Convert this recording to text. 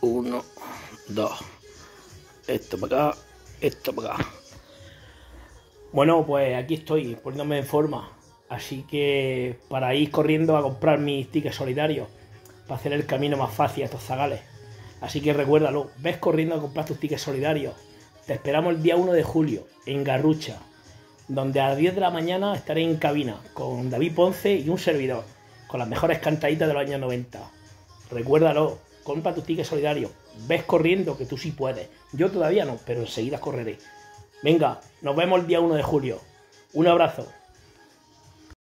uno, dos, esto para acá, esto para acá. Bueno, pues aquí estoy poniéndome en forma, así que para ir corriendo a comprar mis tickets solidarios, para hacer el camino más fácil a estos zagales. Así que recuérdalo, ves corriendo a comprar tus tickets solidarios. Te esperamos el día 1 de julio en Garrucha, donde a las 10 de la mañana estaré en cabina con David Ponce y un servidor, con las mejores cantaditas de los años 90. Recuérdalo, compra tus tickets solidarios, ves corriendo que tú sí puedes. Yo todavía no, pero enseguida correré. Venga, nos vemos el día 1 de julio. Un abrazo.